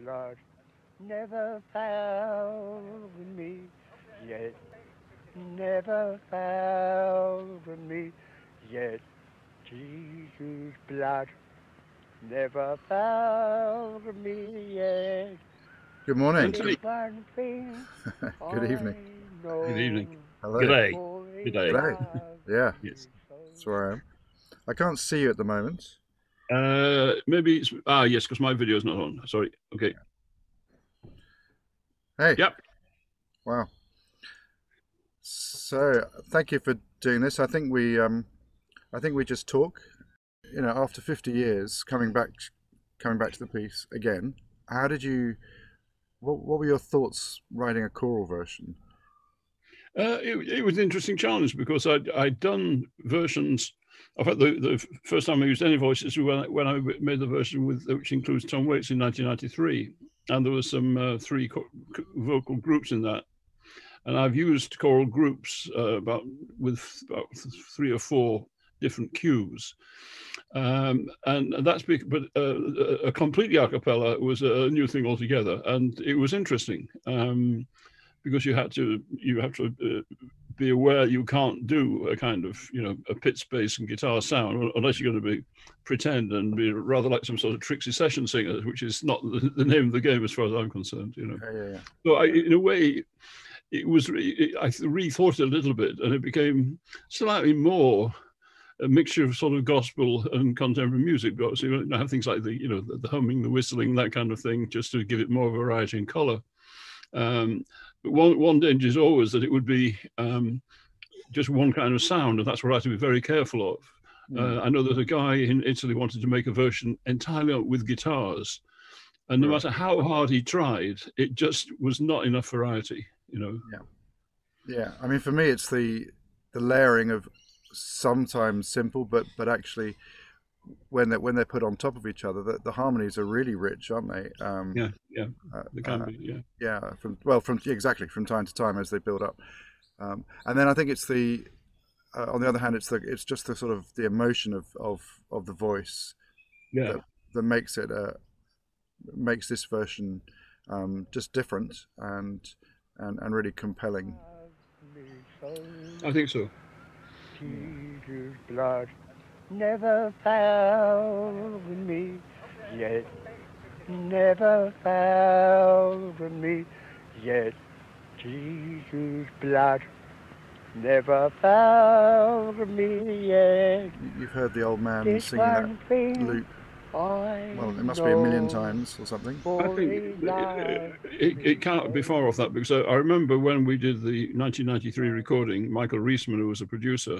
blood never failed me yet, never failed me yet. Jesus' blood never failed me yet. Good morning. Good evening. Good evening. Hello. Good day. Good day. Good day. Yeah. Yes. That's where I am. I can't see you at the moment. Maybe it's yes, because my video is not on. Sorry. Okay. Hey. Yep. Wow. So thank you for doing this. I think we just talk. You know, after 50 years, coming back to the piece again. How did you? What were your thoughts writing a choral version? It was an interesting challenge because I'd done versions. In fact, the first time I used any voices was when I made the version which includes Tom Waits in 1993, and there were some three vocal groups in that. And I've used choral groups about 3 or 4 different cues, and that's big. But a completely a cappella was a new thing altogether, and it was interesting because you have to be aware you can't do a kind of, you know, a pit space and guitar sound unless you're going to be pretend and be rather like some sort of tricksy session singer, which is not the name of the game as far as I'm concerned, you know. Yeah, yeah. So in a way, it was I rethought it a little bit, and it became slightly more a mixture of sort of gospel and contemporary music. But obviously, you have things like the humming, the whistling, that kind of thing, just to give it more variety and colour. But one danger is always that it would be just one kind of sound, and that's what I have to be very careful of. Mm. I know there's a guy in Italy wanted to make a version entirely with guitars, and no matter how hard he tried, it just was not enough variety, you know. Yeah, yeah. I mean, for me, it's the layering of sometimes simple, but actually, when they're put on top of each other, the harmonies are really rich, aren't they? Yeah, yeah, they can be, yeah. Yeah, from time to time as they build up, and then I think it's the, on the other hand, it's just the sort of the emotion of the voice, yeah, that makes it makes this version just different and really compelling. I think so. Jesus' blood never failed me yet, never failed me yet. Jesus' blood never failed me yet. You've heard the old man singing that loop. Well, it must be a million times or something. I think it can't be far off that, because I remember when we did the 1993 recording, Michael Reisman, who was a producer,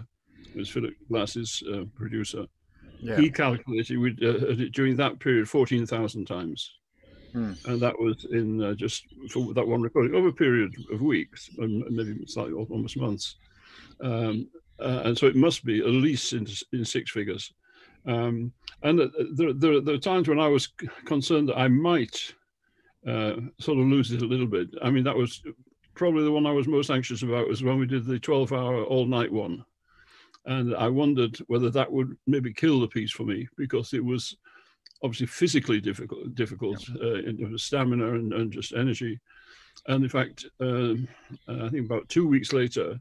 was Philip Glass's producer, yeah, he calculated during that period 14,000 times. Hmm. And that was in just for that one recording over a period of weeks, maybe slightly almost months. And so it must be at least in 6 figures. And there are times when I was concerned that I might sort of lose it a little bit. I mean, that was probably the one I was most anxious about, was when we did the 12-hour all-night one. And I wondered whether that would maybe kill the piece for me, because it was obviously physically difficult, in stamina and just energy. And in fact, I think about 2 weeks later,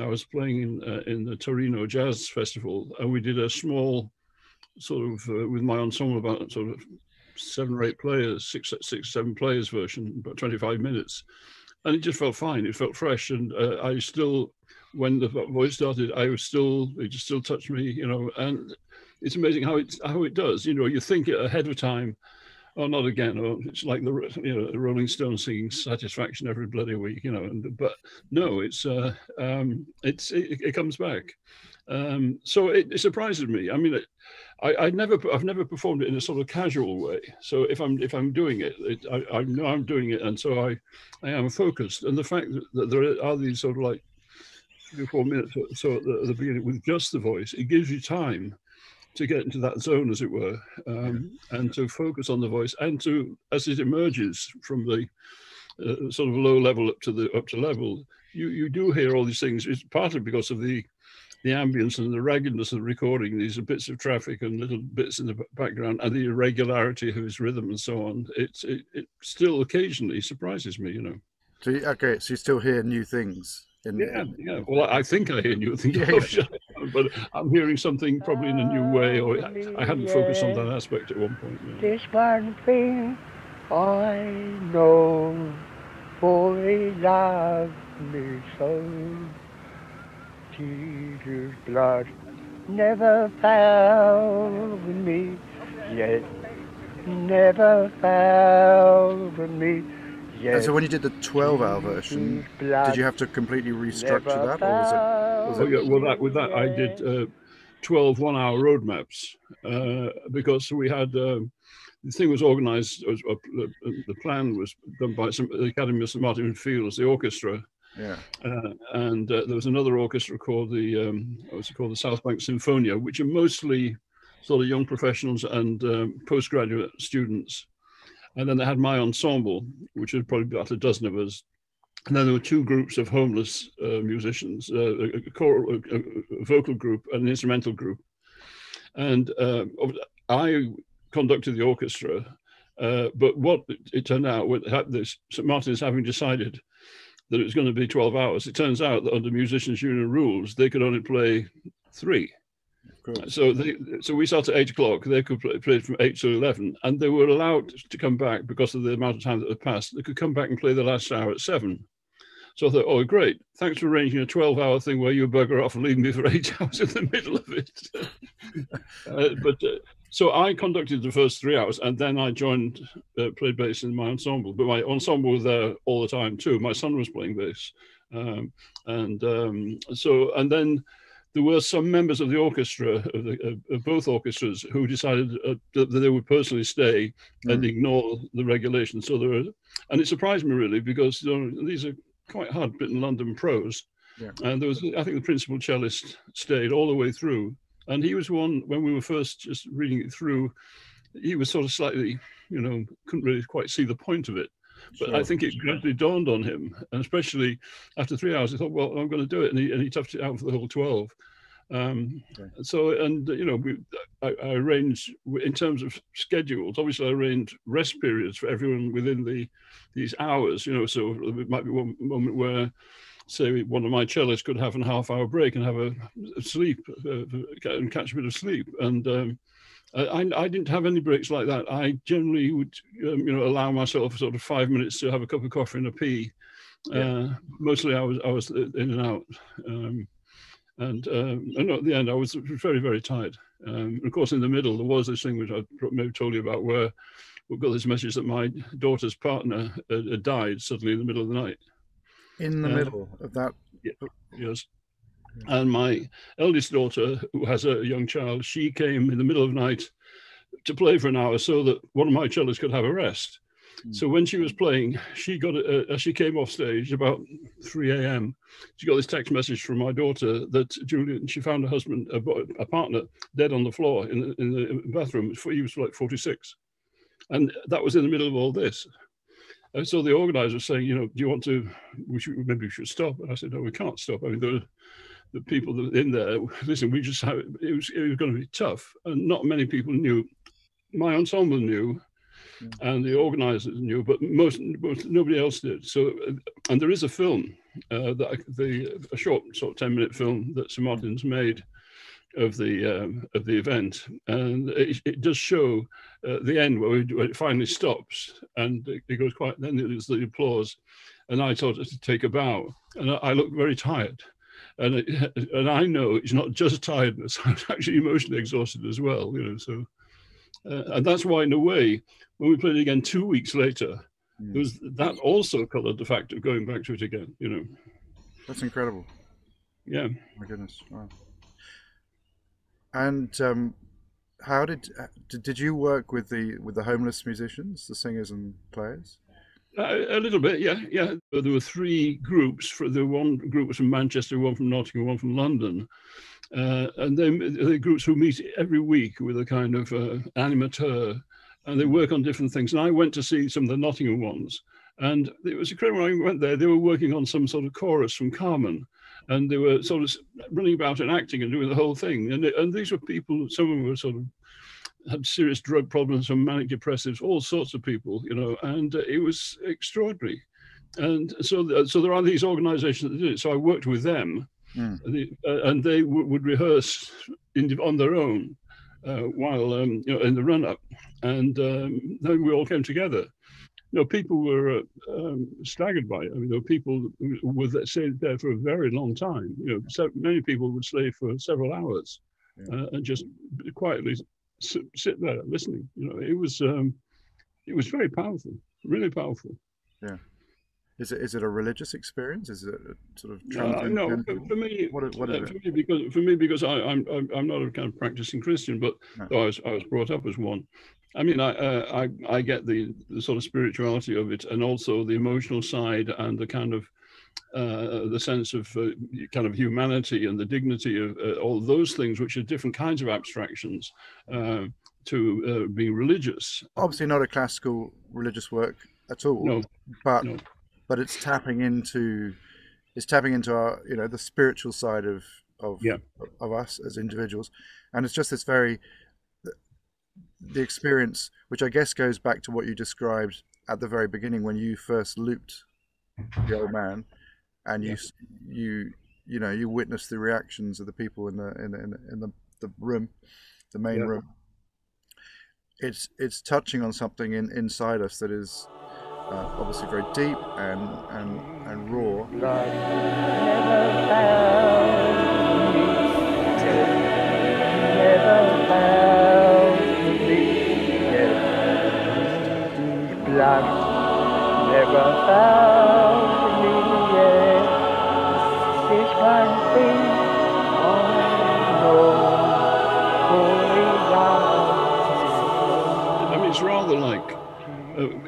I was playing in the Torino Jazz Festival, and we did a small sort of with my ensemble, about sort of 7 or 8 players, 6, 7 players version, about 25 minutes, and it just felt fine. It felt fresh, and I still, when the voice started, it just still touched me, you know. And it's amazing how it does, you know. You think it ahead of time, or not again, or it's like the Rolling Stones singing Satisfaction every bloody week, you know. And but no, it comes back. So it surprises me. I mean, I've never performed it in a sort of casual way. So if I'm doing it, I know I'm doing it, and so I am focused. And the fact that there are these sort of like 3 or 4 minutes or so at the beginning with just the voice, it gives you time to get into that zone, as it were, and to focus on the voice, and to, as it emerges from the sort of low level up to level, you do hear all these things. It's partly because of the the ambience and the raggedness of the recording, these bits of traffic and little bits in the background, and the irregularity of his rhythm and so on, it still occasionally surprises me, you know. So, okay, so you still hear new things? Yeah. Well, I think I hear new things, but I'm hearing something probably in a new way, or I hadn't focused on that aspect at one point. Yeah. This one thing I know, for he loved me so. Jesus' blood never failed me yet, never failed me. And so when you did the 12-hour version, did you have to completely restructure that, or was it? Well, with that, I did 12 one-hour roadmaps because we had the thing was organised. The plan was done by the Academy of St. Martin Fields, the orchestra, and there was another orchestra called the the Southbank Sinfonia, which are mostly sort of young professionals and postgraduate students. And then they had my ensemble, which was probably about a dozen of us. And then there were two groups of homeless musicians, a vocal group and an instrumental group. And I conducted the orchestra, but what it turned out, St. Martin's having decided that it was going to be 12 hours, it turns out that under musicians' union rules, they could only play 3. So we started at 8 o'clock. They could play from 8 to 11, and they were allowed to come back because of the amount of time that had passed. They could come back and play the last hour at 7. So I thought, oh great, thanks for arranging a 12-hour thing where you bugger off and leave me for 8 hours in the middle of it. So I conducted the first 3 hours, and then I joined, played bass in my ensemble. But my ensemble was there all the time too. My son was playing bass, and then. There were some members of the orchestra, of both orchestras, who decided that they would personally stay and ignore the regulations. So there were, and it surprised me really, because these are quite hard-bitten London pros. Yeah. And there was, I think, the principal cellist stayed all the way through, and he was one when we were first just reading it through. He was sort of slightly, couldn't really quite see the point of it. But I think it gradually dawned on him, and especially after 3 hours, he thought, "Well, I'm going to do it," and he toughed it out for the whole 12. I arranged in terms of schedules. Obviously, I arranged rest periods for everyone within these hours. So there might be one moment where, say, one of my cellists could have a half-hour break and have a sleep and catch a bit of sleep. And I didn't have any breaks like that. I generally would, allow myself sort of 5 minutes to have a cup of coffee and a pee. Mostly I was in and out, and at the end I was very, very tired. Of course, in the middle there was this thing which I maybe told you about, where we got this message that my daughter's partner died suddenly in the middle of the night. In the middle of that. Yes. And my eldest daughter, who has a young child, she came in the middle of the night to play for an hour so that one of my cellists could have a rest. So when she was playing, as she came off stage about 3 a.m., she got this text message from my daughter that she found her husband, a partner, dead on the floor in the bathroom. He was like 46. And that was in the middle of all this. And so the organizer was saying, do you want to, maybe we should stop. And I said, no, we can't stop. I mean, the people that were in there, listen, we just have it was going to be tough, and not many people knew. My ensemble knew, and the organisers knew, but most nobody else did. So, and there is a film a short sort of 10-minute film that St. Martin's made of the event, and it does show the end where it finally stops, and it goes quiet. Then there's the applause, and I told her to take a bow, and I looked very tired. And I know it's not just tiredness; I'm actually emotionally exhausted as well, So, and that's why, in a way, when we played it again 2 weeks later, it was that also coloured the fact of going back to it again, That's incredible. Yeah. Oh my goodness. Wow. And how did you work with the homeless musicians, the singers and players? A little bit, yeah. There were 3 groups. The one group was from Manchester, one from Nottingham, one from London, and they're groups who meet every week with a kind of animateur, and they work on different things. And I went to see some of the Nottingham ones, and it was incredible when I went there. They were working on some sort of chorus from Carmen, and they were sort of running about and acting and doing the whole thing. And these were people, some of them were sort of had serious drug problems and manic depressives, all sorts of people, you know, and it was extraordinary. And so, so there are these organizations that did it. So I worked with them, and they would rehearse on their own while, you know, in the run-up. And then we all came together. You know, people were staggered by it. I mean, there were people who were stayed there for a very long time. You know, so many people would stay for several hours and just quietly sit there listening. You know, it was very powerful, really powerful. Yeah. Is it a religious experience? Is it a sort of no? For me, because I'm not a kind of practicing Christian, but though I was brought up as one. I mean, I get the sort of spirituality of it, and also the emotional side, and the kind of the sense of kind of humanity and the dignity of all those things, which are different kinds of abstractions to being religious. Obviously, not a classical religious work at all. No, but. No. But it's tapping into our, you know, the spiritual side of us as individuals, and it's just this very the experience, which I guess goes back to what you described at the very beginning when you first looped the old man, and you know, you witnessed the reactions of the people in the room, the main room. It's touching on something inside us that is. Obviously very deep and raw. God never failed me yet. Never failed me yet. Deep blood never failed me yet. This one thing I know. I mean, it's rather like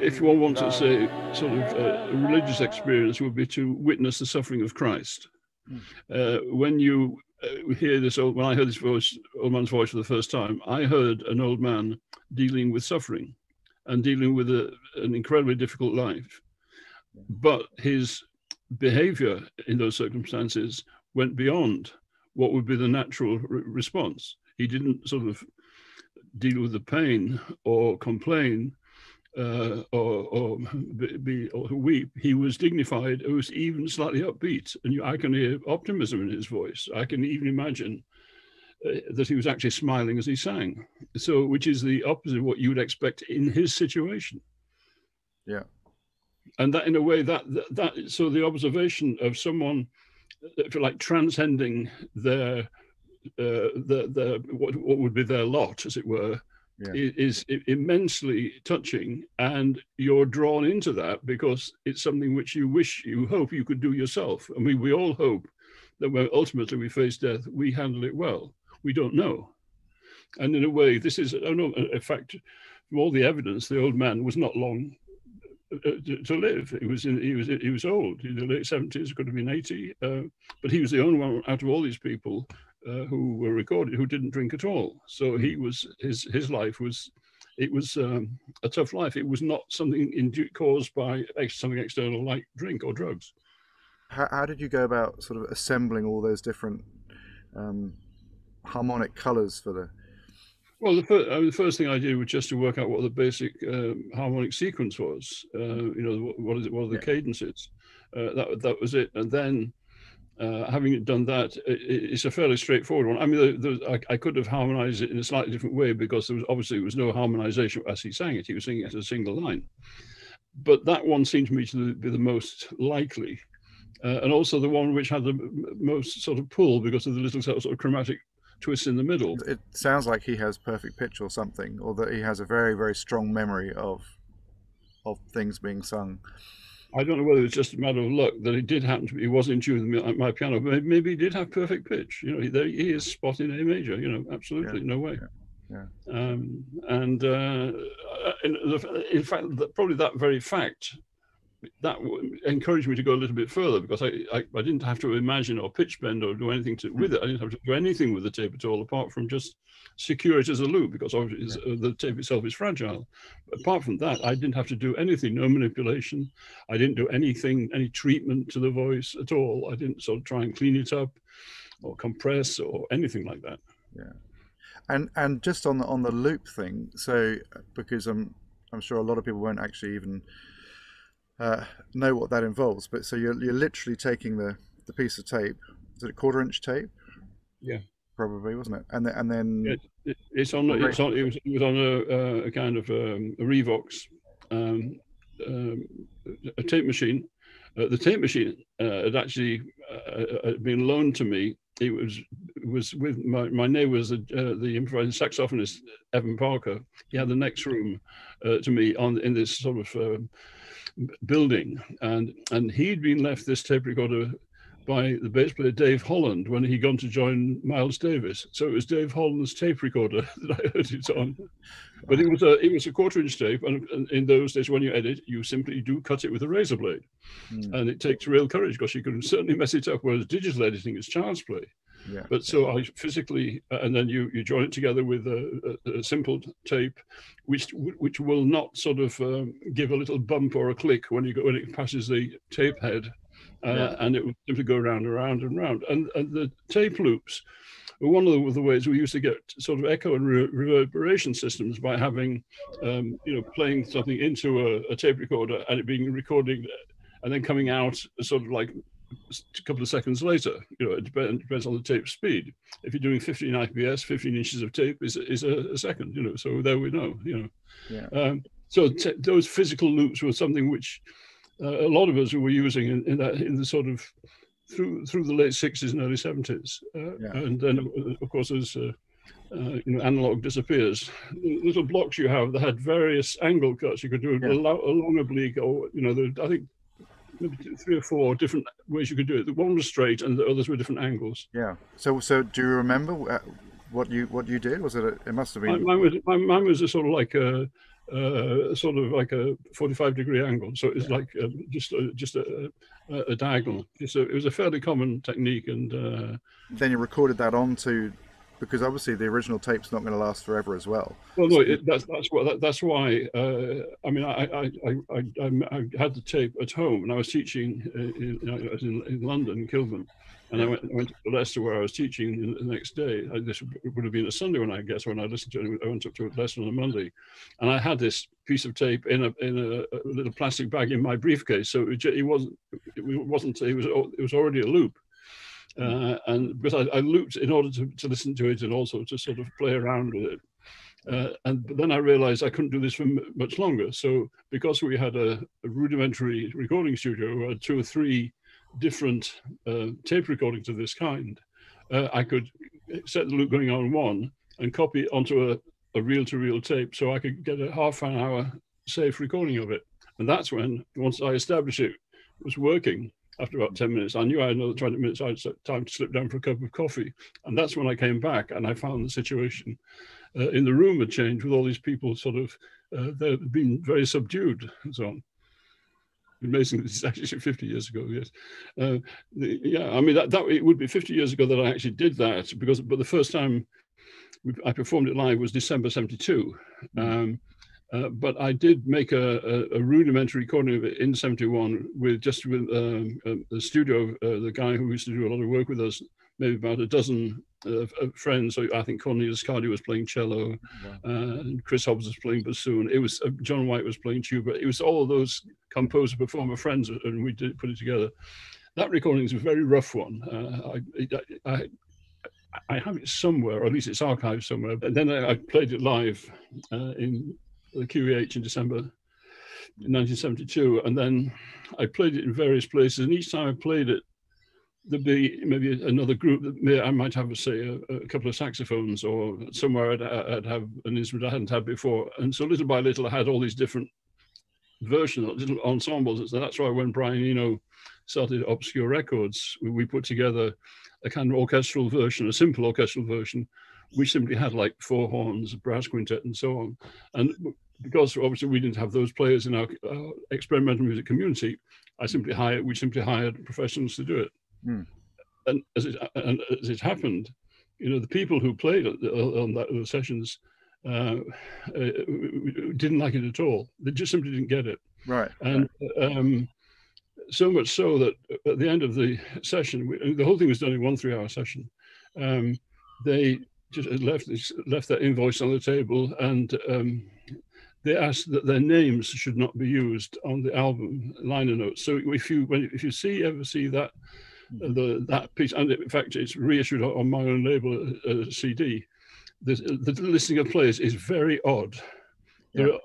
if one wants to say, sort of a religious experience would be to witness the suffering of Christ. When you hear this, when I heard this voice, old man's voice for the first time, I heard an old man dealing with suffering and dealing with an incredibly difficult life. But his behavior in those circumstances went beyond what would be the natural response. He didn't sort of deal with the pain or complain. Or weep. He was dignified. It was even slightly upbeat, and I can hear optimism in his voice. I can even imagine that he was actually smiling as he sang. So, which is the opposite of what you would expect in his situation. Yeah, and that, in a way, that so the observation of someone, if you like, transcending their what would be their lot, as it were. Yeah. Is immensely touching, and you're drawn into that because it's something which you hope you could do yourself. I mean, we all hope that when ultimately we face death, we handle it well. We don't know. And in a way, this is, I don't know, in fact, from all the evidence, the old man was not long to live. He was old, in the late 70s, could have been 80, but he was the only one out of all these people who were recorded who didn't drink at all. So he was his life was, it was a tough life. It was not something caused by something external like drink or drugs. How did you go about sort of assembling all those different harmonic colours for the? Well, the first thing I did was just to work out what the basic harmonic sequence was. You know, what are the cadences? That was it, and then. Having done that, it's a fairly straightforward one. I mean, I could have harmonized it in a slightly different way because there was no harmonization as he sang it. He was singing it as a single line. But that one seemed to me to be the most likely. And also the one which had the most sort of pull because of the little sort of chromatic twist in the middle. It sounds like he has perfect pitch or something, or that he has a very, very strong memory of things being sung. I don't know whether it's just a matter of luck that it did happen to be, he was in tune with my piano, but maybe he did have perfect pitch. You know, he is spot in A major, you know, absolutely, no way. Yeah. In fact, probably that very fact that encouraged me to go a little bit further, because I didn't have to imagine or pitch bend or do anything with it. I didn't have to do anything with the tape at all, apart from just secure it as a loop, because obviously the tape itself is fragile. But apart from that, I didn't have to do anything, no manipulation. I didn't do anything, any treatment to the voice at all. I didn't sort of try and clean it up or compress or anything like that. Yeah. And just on the loop thing, so because I'm sure a lot of people won't actually even know what that involves, but so you're literally taking the piece of tape, is it a quarter-inch tape? Yeah, probably, wasn't it? And then it was on a kind of a Revox, a tape machine. The tape machine had actually been loaned to me. It was with my neighbours, the improvising saxophonist Evan Parker. He had the next room to me in this sort of building, and he'd been left this tape recorder by the bass player Dave Holland when he'd gone to join Miles Davis. So it was Dave Holland's tape recorder that I heard it on. But it was a quarter-inch tape, and in those days when you edit, you simply do cut it with a razor blade. Mm. And it takes real courage, because you can certainly mess it up, whereas digital editing is child's play. Yeah. But so I physically, and then you join it together with a simple tape, which will not sort of give a little bump or a click when it passes the tape head. And it would simply go round and round and round. And the tape loops were one of the ways we used to get sort of echo and reverberation systems, by having, playing something into a tape recorder and it being recorded and then coming out sort of like a couple of seconds later. You know, it depends on the tape speed. If you're doing 15 IPS, 15 inches of tape is a second, you know, so there we know, you know. Yeah. Those physical loops were something which... a lot of us were using in the sort of through the late 60s and early 70s, and then of course as analog disappears, little blocks you have that had various angle cuts. You could do a long oblique, or I think maybe 3 or 4 different ways you could do it. One was straight, and the others were different angles. Yeah. So do you remember what you did? Was it? It must have been. Mine was a sort of like a. Sort of like a 45-degree angle, so it's like just a diagonal. So it was a fairly common technique, and then you recorded that onto, because obviously the original tape's not going to last forever as well. Well, no, that's why. I had the tape at home, and I was teaching in London, Kilburn, and I went to Leicester, where I was teaching the next day. This would have been a Sunday when I guess when I listened to it. I went up to Leicester on a Monday, and I had this piece of tape in a little plastic bag in my briefcase. So it was already a loop. But I looped in order to listen to it and also to sort of play around with it. But then I realized I couldn't do this for much longer. So because we had a rudimentary recording studio, we had 2 or 3 different tape recordings of this kind, I could set the loop going on one and copy it onto a reel-to-reel tape, so I could get a half an hour safe recording of it. And that's when, once I established it was working, after about 10 minutes, I knew I had another 20 minutes. I had time to slip down for a cup of coffee. And that's when I came back, and I found the situation in the room had changed, with all these people sort of, they'd been very subdued and so on. Amazing, this is actually 50 years ago, yes. It would be 50 years ago that I actually did that, but the first time I performed it live was December 72. But I did make a rudimentary recording of it in 71 with the studio, the guy who used to do a lot of work with us, maybe about a dozen friends. So I think Cornelius Cardew was playing cello, and Chris Hobbs was playing bassoon. It was John White was playing tuba. It was all those composer performer friends, and we did put it together. That recording is a very rough one. I have it somewhere, or at least it's archived somewhere. And then I played it live in the QEH in December 1972, and then I played it in various places, and each time I played it, there'd be maybe another group that I might have, say, a couple of saxophones, or somewhere I'd have an instrument I hadn't had before. And so little by little I had all these different versions, little ensembles. And so that's why when Brian Eno started Obscure Records, we put together a kind of orchestral version, a simple orchestral version, we simply had like 4 horns, a brass quintet, and so on. And because obviously we didn't have those players in our experimental music community, we simply hired professionals to do it. Mm. And as it happened, you know, the people who played on those sessions didn't like it at all. They just simply didn't get it. Right. And so much so that at the end of the session, the whole thing was done in 1 3-hour session. They just left their invoice on the table, and they asked that their names should not be used on the album liner notes. So if you ever see that. That piece, and in fact, it's reissued on my own label CD. The listing of players is very odd. Yeah. There are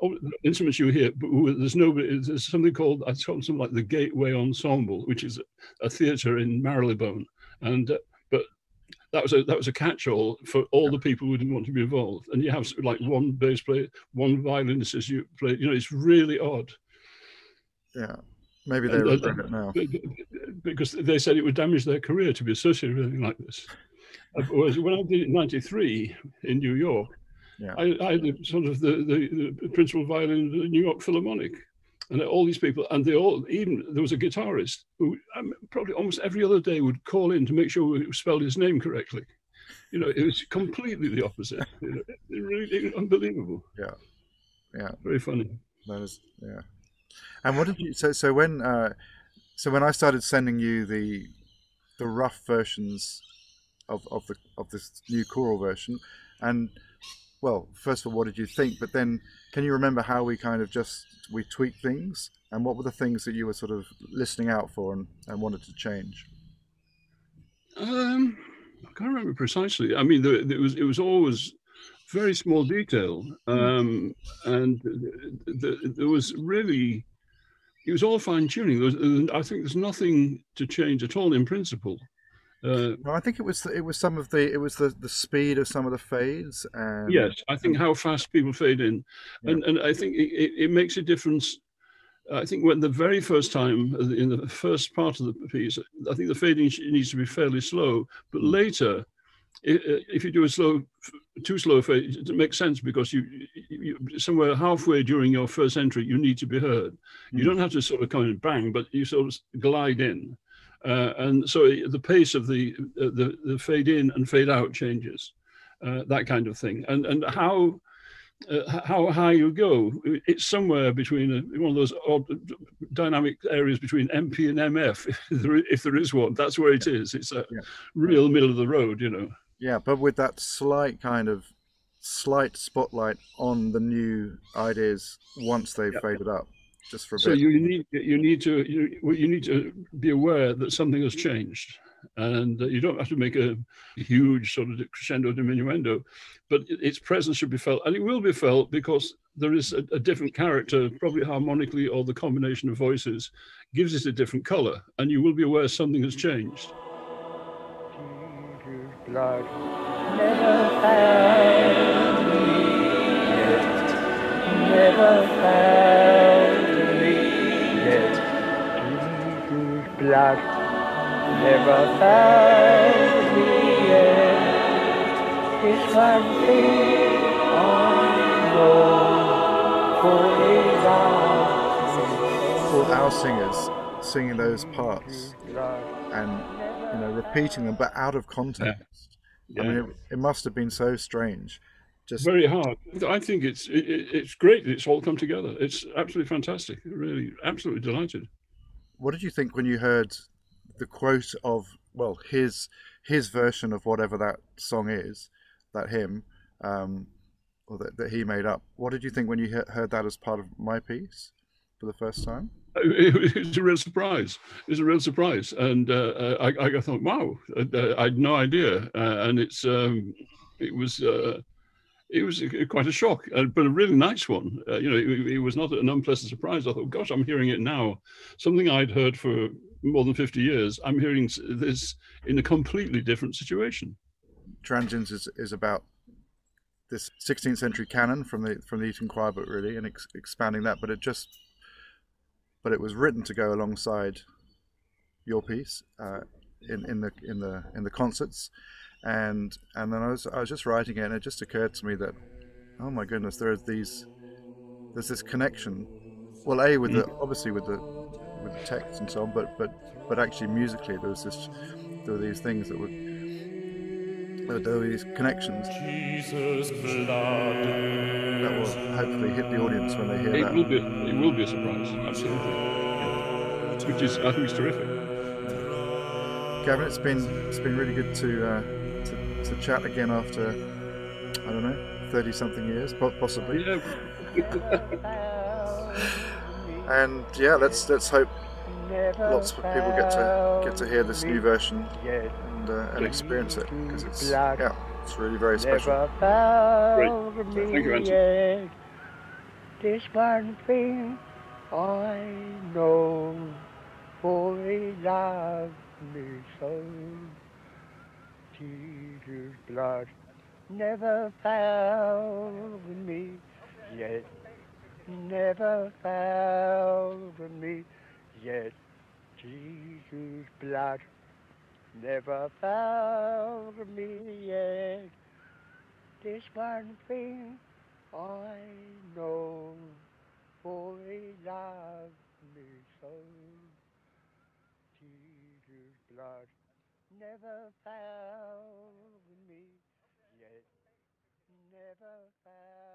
instruments you hear, but there's nobody. There's something called, I call something like the Gateway Ensemble, which is a theatre in Marylebone, and but that was a catch-all for all the people who didn't want to be involved. And you have like one bass player, one violinist as you play. You know, it's really odd. Yeah. Maybe they regret it now. Because they said it would damage their career to be associated with anything like this. Whereas when I did it in '93 in New York, I had sort of the principal violin of the New York Philharmonic, and all these people, and there was a guitarist who probably almost every other day would call in to make sure we spelled his name correctly. You know, it was completely the opposite. You know, it was unbelievable. Yeah, yeah. Very funny. That is, yeah. And what did you so when I started sending you the rough versions of this new choral version, and well, first of all, what did you think? But then, can you remember how we kind of we tweaked things, and what were the things that you were sort of listening out for and wanted to change? I can't remember precisely. I mean, it was always very small detail, and there was really, it was all fine-tuning. I think there's nothing to change at all in principle. Well, I think it was the speed of some of the fades. And... Yes, I think how fast people fade in, and I think it makes a difference. I think when the very first time in the first part of the piece, I think the fading needs to be fairly slow, but later. If you do a too slow fade, it makes sense because you somewhere halfway during your first entry, you need to be heard. Mm. You don't have to sort of come in bang, but you sort of glide in. And so the pace of the fade in and fade out changes, that kind of thing. And how high you go, it's somewhere between one of those odd dynamic areas between MP and MF, if there is one. That's where it is. It's a real middle of the road, you know. Yeah, but with that slight spotlight on the new ideas once they've faded up, just for a bit. So you need to be aware that something has changed. And you don't have to make a huge sort of crescendo diminuendo, but its presence should be felt, and it will be felt because there is a different character, probably harmonically, or the combination of voices gives it a different color, and you will be aware something has changed. Jesus' blood never failed me yet, never failed me yet, Jesus' blood never failed me yet. It's one thing I know, for our singers singing those parts and, you know, repeating them, but out of context. Yeah. Yeah. I mean, it must have been so strange. Just very hard. I think it's great that it's all come together. It's absolutely fantastic. Really, absolutely delighted. What did you think when you heard the quote of, well, his version of whatever that song is, that hymn, or that he made up? What did you think when you heard that as part of my piece for the first time? It was a real surprise. It was a real surprise, and I thought, wow, I had no idea, and it was quite a shock, but a really nice one. You know, it was not an unpleasant surprise. I thought, gosh, I'm hearing it now. Something I'd heard for more than 50 years, I'm hearing this in a completely different situation. Transience is about this 16th century canon from the Eton Choirbook, really, and expanding that. But it was written to go alongside your piece in the concerts. And then I was just writing it, and it just occurred to me that, oh my goodness, there are these there's this connection, well, A, with the, obviously with the text and so on, but actually musically there was this, there were these things that were, there were these connections Jesus blood that will hopefully hit the audience when they hear it. It will be a surprise, absolutely, yeah. Which is, I think, is terrific. Gavin, it's been really good to chat again after, I don't know, 30-something years, possibly. And yeah, let's hope lots of people get to hear this new version and experience it, because it's really very special. Great, thank you, Anthony. This one thing I know, for he loved me so. Jesus' blood never failed me yet, never failed me yet. Jesus' blood never failed me yet. This one thing I know, for he loved me so. Jesus' blood never failed me yet, never failed.